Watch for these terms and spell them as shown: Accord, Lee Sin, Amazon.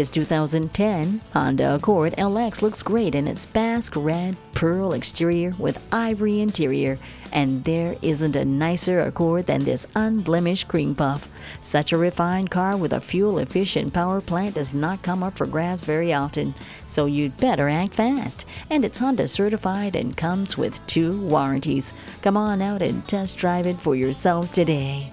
This 2010 Honda Accord LX looks great in its basque red pearl exterior with ivory interior, and there isn't a nicer Accord than this unblemished cream puff. Such a refined car with a fuel-efficient power plant does not come up for grabs very often, so you'd better act fast. And it's Honda certified and comes with 2 warranties. Come on out and test drive it for yourself today.